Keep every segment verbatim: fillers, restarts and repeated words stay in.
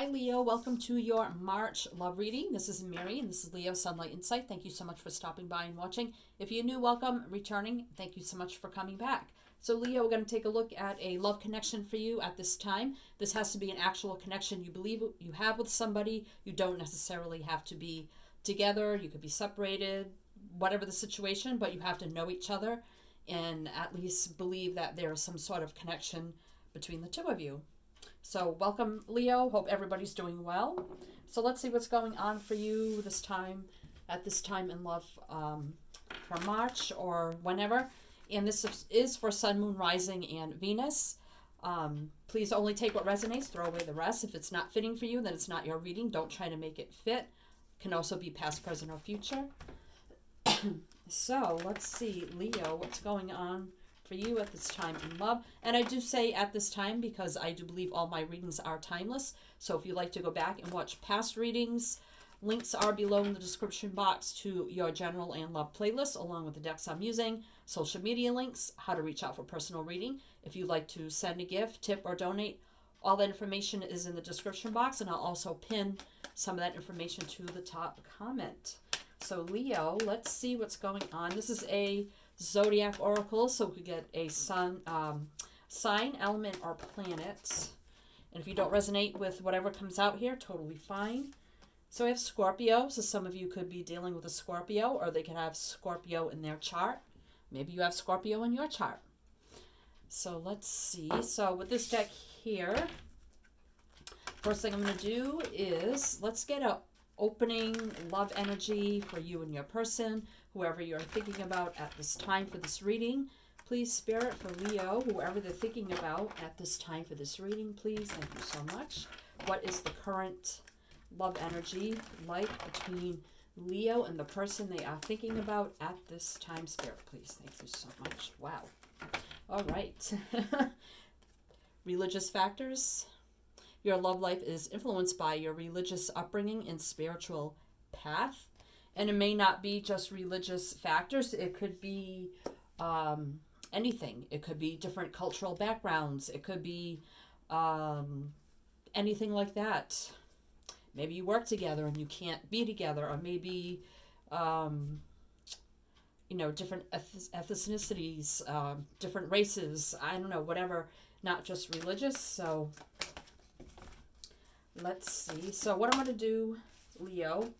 Hi Leo, welcome to your March love reading. This is Mary and this is Leo Sunlight Insight. Thank you so much for stopping by and watching. If you're new, welcome. Returning, thank you so much for coming back. So Leo, we're going to take a look at a love connection for you at this time. This has to be an actual connection you believe you have with somebody. You don't necessarily have to be together. You could be separated, whatever the situation, but you have to know each other and at least believe that there is some sort of connection between the two of you. So welcome, Leo. Hope everybody's doing well. So let's see what's going on for you this time, at this time in love um, for March or whenever. And this is for Sun, Moon, Rising, and Venus. Um, please only take what resonates. Throw away the rest. If it's not fitting for you, then it's not your reading. Don't try to make it fit. It can also be past, present, or future. So let's see, Leo, what's going on for you at this time in love. And I do say at this time because I do believe all my readings are timeless. So if you'd like to go back and watch past readings, links are below in the description box to your general and love playlist, along with the decks I'm using, social media links, how to reach out for personal reading. If you'd like to send a gift, tip, or donate, all the information is in the description box, and I'll also pin some of that information to the top comment. So Leo, let's see what's going on. This is a Zodiac Oracle, so we could get a sun, um, sign, element, or planet. And if you don't resonate with whatever comes out here, totally fine. So we have Scorpio, so some of you could be dealing with a Scorpio, or they could have Scorpio in their chart. Maybe you have Scorpio in your chart. So let's see. So with this deck here, first thing I'm going to do is let's get a opening love energy for you and your person, whoever you're thinking about at this time for this reading. Please, Spirit, for Leo, whoever they're thinking about at this time for this reading, please, thank you so much. What is the current love energy like between Leo and the person they are thinking about at this time, Spirit? Please, thank you so much. Wow. All right. Religious factors. Your love life is influenced by your religious upbringing and spiritual path. And it may not be just religious factors. It could be um, anything. It could be different cultural backgrounds. It could be um, anything like that. Maybe you work together and you can't be together. Or maybe, um, you know, different ethnicities, uh, different races. I don't know, whatever. Not just religious. So let's see. So what I'm going to do, Leo,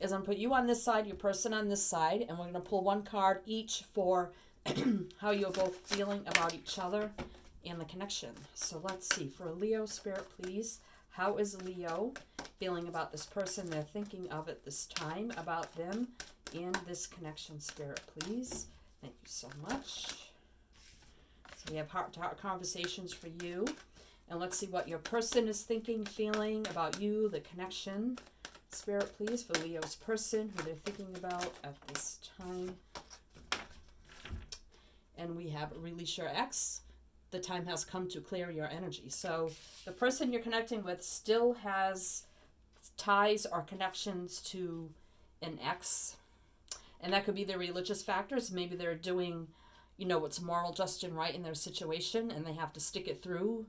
is I'm going to put you on this side, your person on this side, and we're going to pull one card each for how you're both feeling about each other and the connection. So let's see. For Leo, Spirit, please, how is Leo feeling about this person they're thinking of at this time, about them and this connection, Spirit, please? Thank you so much. So we have heart-to-heart conversations for you. And let's see what your person is thinking, feeling about you, the connection. Spirit, please, for Leo's person, who they're thinking about at this time. And we have release your ex. The time has come to clear your energy. So the person you're connecting with still has ties or connections to an ex. And that could be their religious factors. Maybe they're doing, you know, what's moral, just, and right in their situation, and they have to stick it through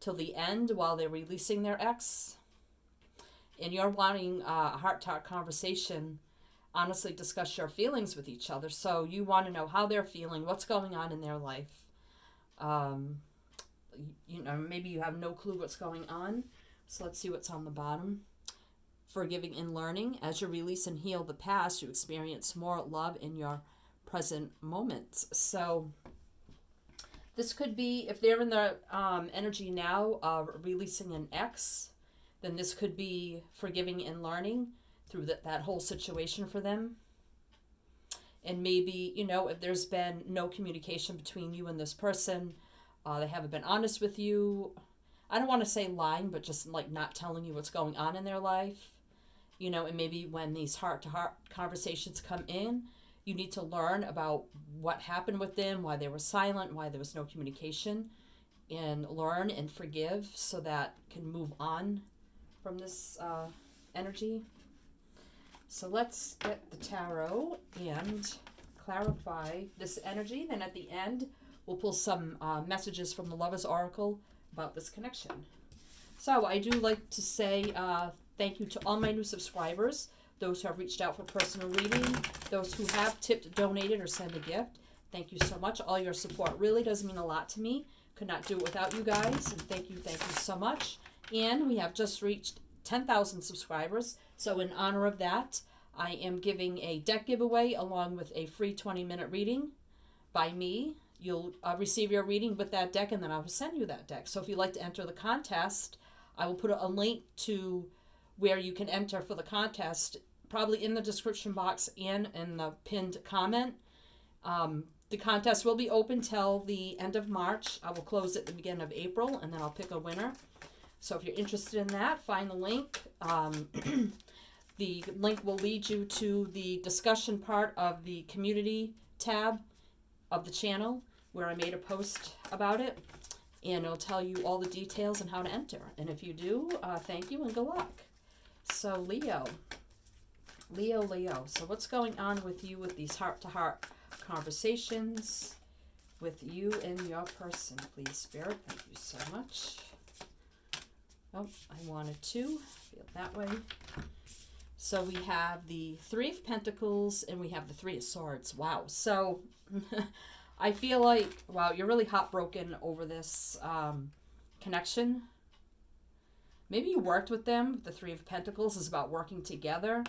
till the end while they're releasing their ex. And you're wanting a heart-to-heart conversation, honestly discuss your feelings with each other. So you want to know how they're feeling, what's going on in their life. Um, you know, maybe you have no clue what's going on. So let's see what's on the bottom. Forgiving and learning. As you release and heal the past, you experience more love in your present moments. So this could be, if they're in the um, energy now of releasing an ex, then this could be forgiving and learning through the, that whole situation for them. And maybe, you know, if there's been no communication between you and this person, uh, they haven't been honest with you. I don't want to say lying, but just like not telling you what's going on in their life. You know, and maybe when these heart-to-heart conversations come in, you need to learn about what happened with them, why they were silent, why there was no communication, and learn and forgive so that can move on from this uh, energy. So let's get the tarot and clarify this energy. Then at the end, we'll pull some uh, messages from the Lovers' Oracle about this connection. So I do like to say uh, thank you to all my new subscribers, those who have reached out for personal reading, those who have tipped, donated, or sent a gift. Thank you so much. All your support really does mean a lot to me. Could not do it without you guys. And thank you, thank you so much. And we have just reached ten thousand subscribers. So in honor of that, I am giving a deck giveaway along with a free twenty minute reading by me. You'll uh, receive your reading with that deck, and then I will send you that deck. So if you'd like to enter the contest, I will put a link to where you can enter for the contest, probably in the description box and in the pinned comment. Um, the contest will be open till the end of March. I will close at the beginning of April, and then I'll pick a winner. So if you're interested in that, find the link. Um, the link will lead you to the discussion part of the community tab of the channel, where I made a post about it, and it'll tell you all the details and how to enter. And if you do, uh, thank you and good luck. So Leo, Leo, Leo. So what's going on with you with these heart-to-heart conversations with you and your person, please, Spirit? Thank you so much. Oh, I wanted to feel that way. So we have the Three of Pentacles and we have the Three of Swords. Wow. So I feel like, wow, you're really heartbroken over this um, connection. Maybe you worked with them. The Three of Pentacles is about working together.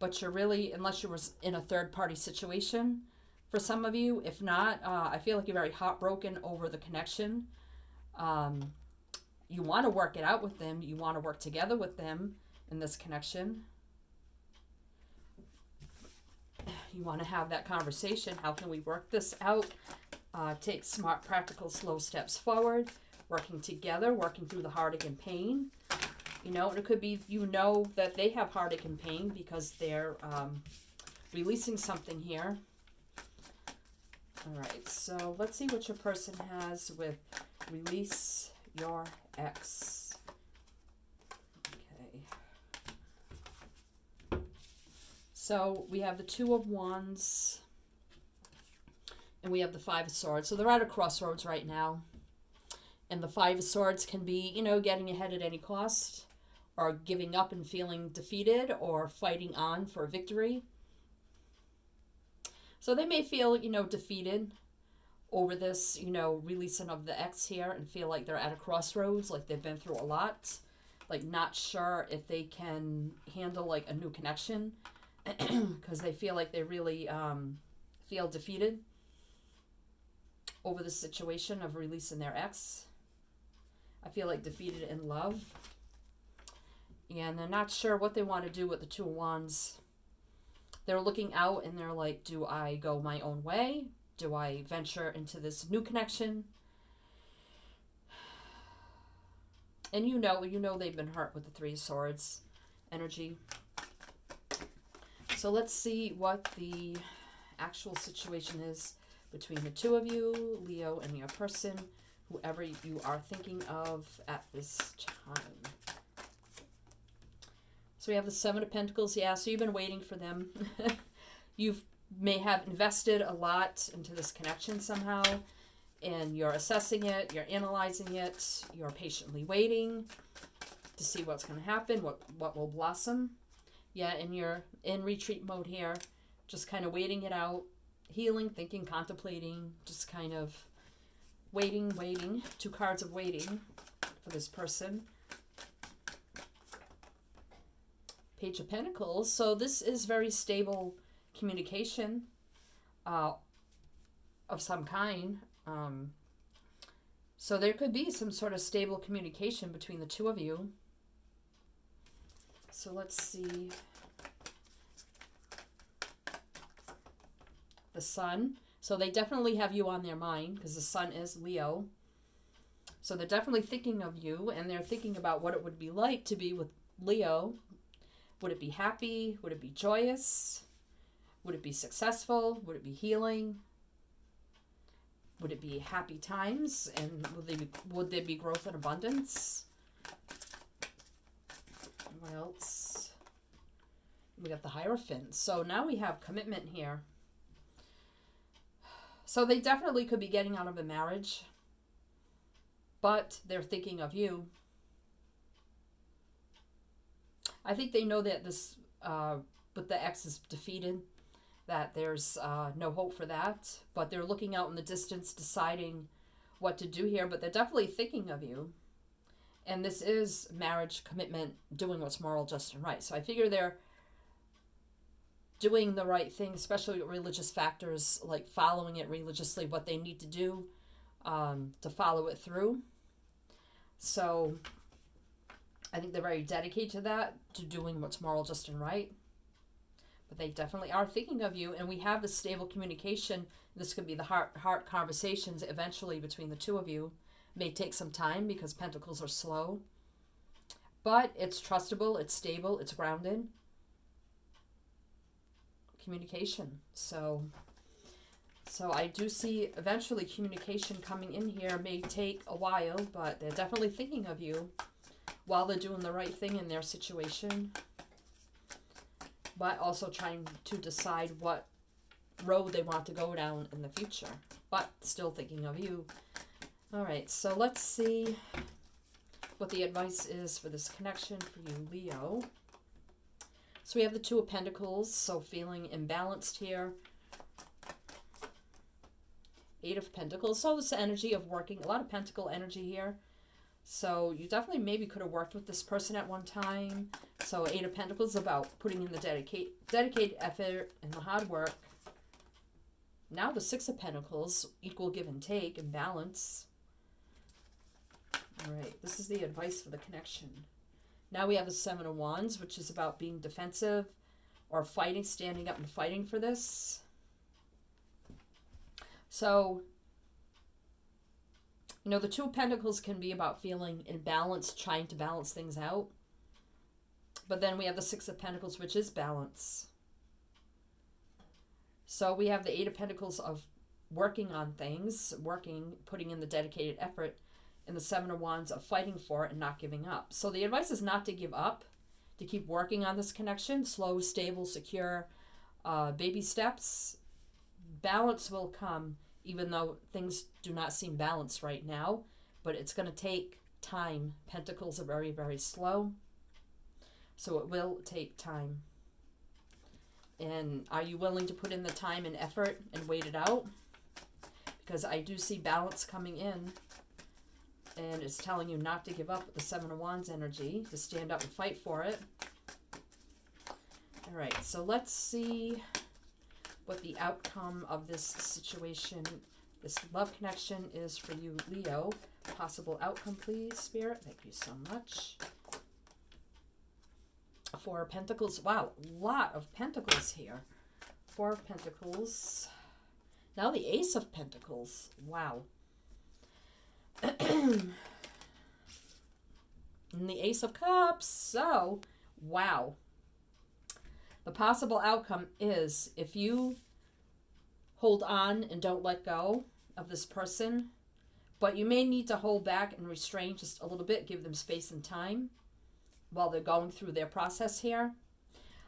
But you're really, unless you were in a third-party situation for some of you. If not, uh, I feel like you're very heartbroken over the connection. Um, you want to work it out with them. You want to work together with them in this connection. You want to have that conversation. How can we work this out? Uh, take smart, practical, slow steps forward. Working together, working through the heartache and pain. You know, and it could be you know that they have heartache and pain because they're um, releasing something here. All right, so let's see what your person has with release your ex. So we have the Two of Wands and we have the Five of Swords. So they're at a crossroads right now. And the Five of Swords can be, you know, getting ahead at any cost, or giving up and feeling defeated, or fighting on for victory. So they may feel, you know, defeated over this, you know, releasing of the ex here, and feel like they're at a crossroads, like they've been through a lot, like not sure if they can handle like a new connection. Because they feel like they really um, feel defeated over the situation of releasing their ex. I feel like defeated in love. And they're not sure what they want to do with the Two of Wands. They're looking out and they're like, do I go my own way? Do I venture into this new connection? And you know, you know they've been hurt with the Three of Swords energy. So let's see what the actual situation is between the two of you, Leo, and your person, whoever you are thinking of at this time. So we have the Seven of Pentacles. Yeah, so you've been waiting for them. You may have invested a lot into this connection somehow, and you're assessing it, you're analyzing it, you're patiently waiting to see what's going to happen, what, what will blossom. Yeah, and you're in retreat mode here, just kind of waiting it out, healing, thinking, contemplating, just kind of waiting, waiting. Two cards of waiting for this person. Page of Pentacles. So this is very stable communication uh, of some kind. Um, so there could be some sort of stable communication between the two of you. So let's see the Sun. So they definitely have you on their mind because the Sun is Leo. So they're definitely thinking of you, and they're thinking about what it would be like to be with Leo. Would it be happy? Would it be joyous? Would it be successful? Would it be healing? Would it be happy times? And would, they be, would there be growth and abundance? What else? We got the Hierophant. So now we have commitment here. So they definitely could be getting out of a marriage, but they're thinking of you. I think they know that this, uh, but the ex is defeated, that there's uh, no hope for that. But they're looking out in the distance, deciding what to do here. But they're definitely thinking of you. And this is marriage, commitment, doing what's moral, just, and right. So I figure they're doing the right thing, especially religious factors, like following it religiously, what they need to do um, to follow it through. So I think they're very dedicated to that, to doing what's moral, just, and right. But they definitely are thinking of you. And we have the stable communication. This could be the heart, heart conversations eventually between the two of you. May take some time because pentacles are slow. But it's trustable, it's stable, it's grounded. Communication. So, so I do see eventually communication coming in here. May take a while, but they're definitely thinking of you while they're doing the right thing in their situation. But also trying to decide what road they want to go down in the future. But still thinking of you. All right, so let's see what the advice is for this connection for you, Leo. So we have the Two of Pentacles, so feeling imbalanced here. Eight of Pentacles, so this energy of working, a lot of pentacle energy here. So you definitely maybe could have worked with this person at one time. So Eight of Pentacles about putting in the dedicate, dedicated effort and the hard work. Now the Six of Pentacles, equal give and take and balance. All right, this is the advice for the connection. Now we have the Seven of Wands, which is about being defensive or fighting, standing up and fighting for this. So, you know, the Two of Pentacles can be about feeling imbalanced, trying to balance things out. But then we have the Six of Pentacles, which is balance. So we have the Eight of Pentacles of working on things, working, putting in the dedicated effort, and the Seven of Wands of fighting for it and not giving up. So the advice is not to give up, to keep working on this connection, slow, stable, secure, uh, baby steps. Balance will come, even though things do not seem balanced right now, but it's going to take time. Pentacles are very, very slow, so it will take time. And are you willing to put in the time and effort and wait it out? Because I do see balance coming in. And it's telling you not to give up with the Seven of Wands energy, to stand up and fight for it. All right, so let's see what the outcome of this situation, this love connection is for you, Leo. Possible outcome, please, Spirit. Thank you so much. Four of Pentacles. Wow, a lot of Pentacles here. Four of Pentacles. Now the Ace of Pentacles. Wow. And the Ace of Cups. So, wow. The possible outcome is if you hold on and don't let go of this person, but you may need to hold back and restrain just a little bit, give them space and time while they're going through their process here.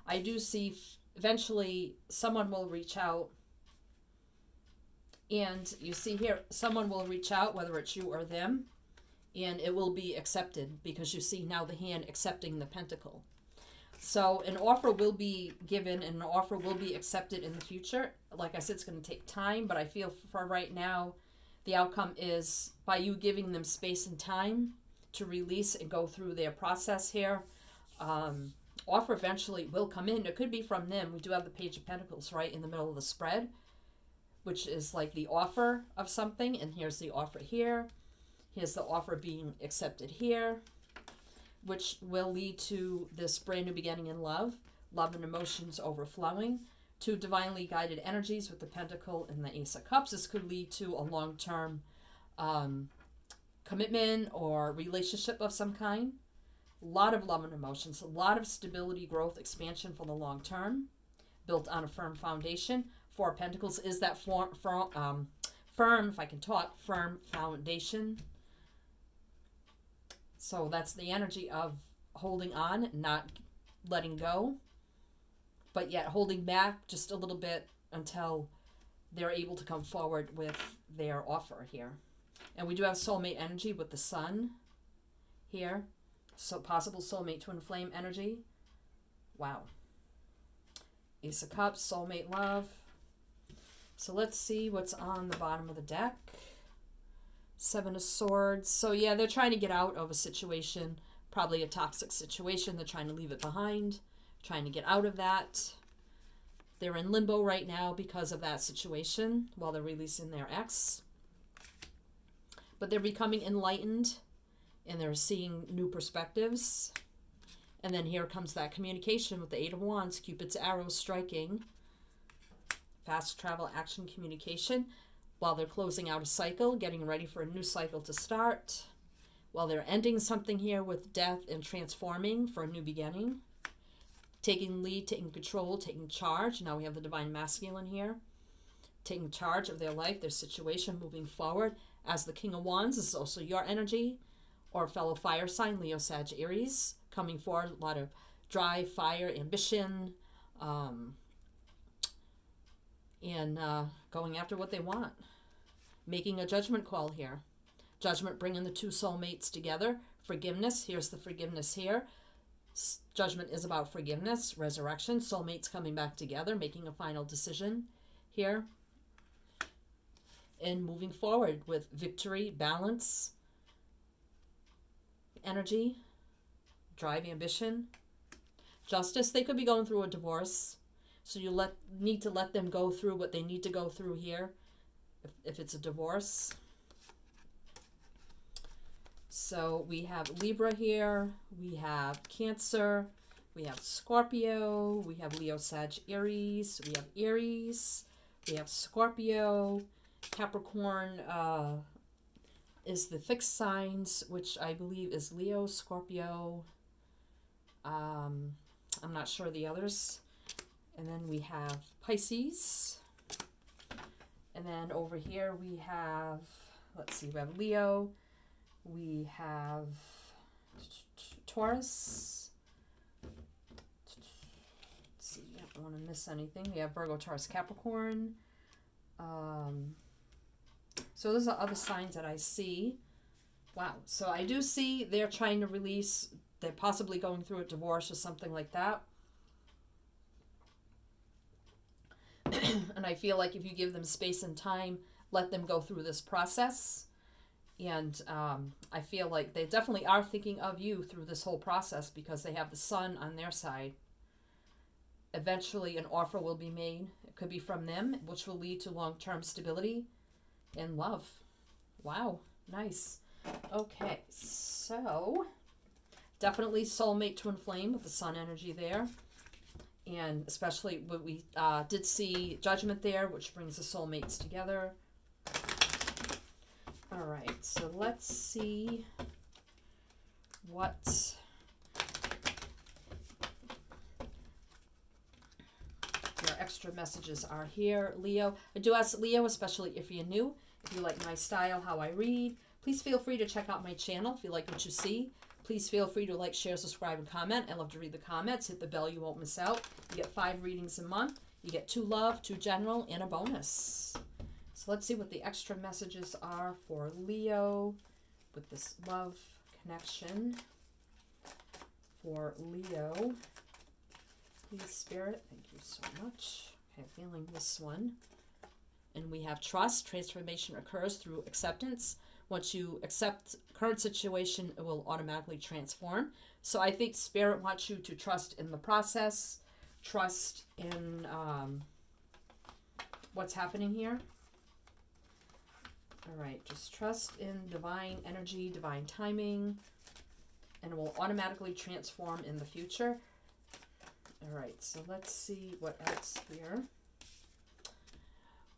I do see eventually someone will reach out, and you see here someone will reach out, whether it's you or them, and it will be accepted because you see now the hand accepting the pentacle. So an offer will be given and an offer will be accepted in the future. Like I said, it's going to take time, but I feel for right now the outcome is by you giving them space and time to release and go through their process here. Um, offer eventually will come in. It could be from them. We do have the Page of Pentacles right in the middle of the spread, which is like the offer of something. And here's the offer here. Here's the offer being accepted here, which will lead to this brand new beginning in love, love and emotions overflowing. Two divinely guided energies with the Pentacle and the Ace of Cups. This could lead to a long-term um, commitment or relationship of some kind. A lot of love and emotions, a lot of stability, growth, expansion for the long term, built on a firm foundation. Four of Pentacles is that form, form, um, firm, if I can talk, firm foundation. So that's the energy of holding on, not letting go, but yet holding back just a little bit until they're able to come forward with their offer here. And we do have soulmate energy with the sun here. So possible soulmate twin flame energy. Wow. Ace of Cups, soulmate love. So let's see what's on the bottom of the deck. Seven of Swords. So yeah, they're trying to get out of a situation, probably a toxic situation. They're trying to leave it behind, trying to get out of that. They're in limbo right now because of that situation while they're releasing their ex. But they're becoming enlightened and they're seeing new perspectives. And then here comes that communication with the Eight of Wands, Cupid's arrow striking. Fast travel, action, communication. While they're closing out a cycle, getting ready for a new cycle to start. While they're ending something here with death and transforming for a new beginning. Taking lead, taking control, taking charge. Now we have the Divine Masculine here. Taking charge of their life, their situation, moving forward. As the King of Wands, this is also your energy. Or fellow fire sign, Leo, Sag, Aries. Coming forward, a lot of drive, fire, ambition. Um, and uh, going after what they want. Making a judgment call here. Judgment bringing the two soulmates together. Forgiveness, here's the forgiveness here. Judgment is about forgiveness, resurrection, soulmates coming back together, making a final decision here. And moving forward with victory, balance, energy, drive, ambition, justice. They could be going through a divorce, so you let need to let them go through what they need to go through here if, if it's a divorce. So we have Libra here, we have Cancer, we have Scorpio, we have Leo, Sag, Aries, we have Aries, we have Scorpio. Capricorn uh, is the fixed signs, which I believe is Leo, Scorpio. Um, I'm not sure the others. And then we have Pisces. And then over here we have, let's see, we have Leo. We have Taurus. Let's see, I don't want to miss anything. We have Virgo, Taurus, Capricorn. Um, so those are other signs that I see. Wow. So I do see they're trying to release. They're possibly going through a divorce or something like that. And I feel like if you give them space and time, let them go through this process. And um, I feel like they definitely are thinking of you through this whole process because they have the sun on their side. Eventually, an offer will be made. It could be from them, which will lead to long-term stability and love. Wow, nice. Okay, so definitely soulmate, twin flame with the sun energy there. And especially what we uh, did see, judgment there, which brings the soulmates together. All right, so let's see what your extra messages are here, Leo. I do ask Leo, especially if you're new, if you like my style, how I read, please feel free to check out my channel. If you like what you see, please feel free to like, share, subscribe, and comment. I love to read the comments. Hit the bell, you won't miss out. You get five readings a month. You get two love, two general, and a bonus. So let's see what the extra messages are for Leo with this love connection for Leo. Please, Spirit, thank you so much. Okay, feeling this one. And we have trust. Transformation occurs through acceptance. Once you accept current situation, it will automatically transform. So I think Spirit wants you to trust in the process, trust in um, what's happening here. All right, just trust in divine energy, divine timing, and it will automatically transform in the future. All right, so let's see what else here.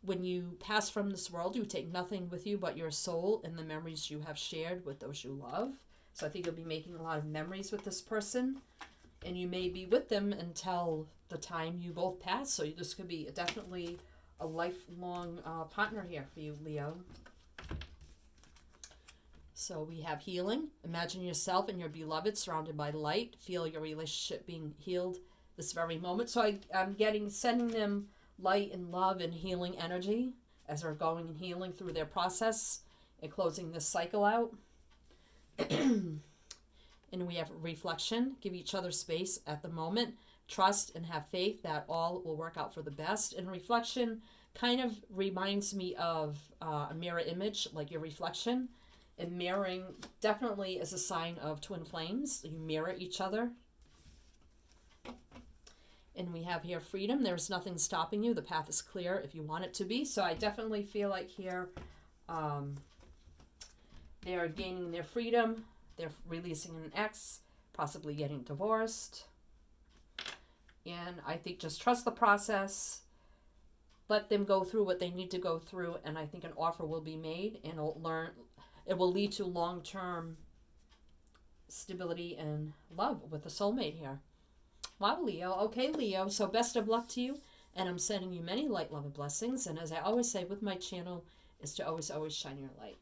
When you pass from this world, you take nothing with you but your soul and the memories you have shared with those you love. So I think you'll be making a lot of memories with this person, and you may be with them until the time you both pass. So this could be definitely a lifelong uh, partner here for you, Leo. So we have healing. Imagine yourself and your beloved surrounded by light. Feel your relationship being healed this very moment. So I, I'm getting, sending them light and love and healing energy as they're going and healing through their process and closing this cycle out. And we have reflection. Give each other space at the moment. Trust and have faith that all will work out for the best. And reflection kind of reminds me of uh, a mirror image, like your reflection. And mirroring definitely is a sign of twin flames. You mirror each other. And we have here freedom. There's nothing stopping you. The path is clear if you want it to be. So I definitely feel like here um, they are gaining their freedom. They're releasing an ex, possibly getting divorced. And I think just trust the process, let them go through what they need to go through, and I think an offer will be made, and it'll learn, it will lead to long-term stability and love with the soulmate here. Wow, Leo. Okay, Leo. So best of luck to you, and I'm sending you many light, love, and blessings. And as I always say with my channel, is to always, always shine your light.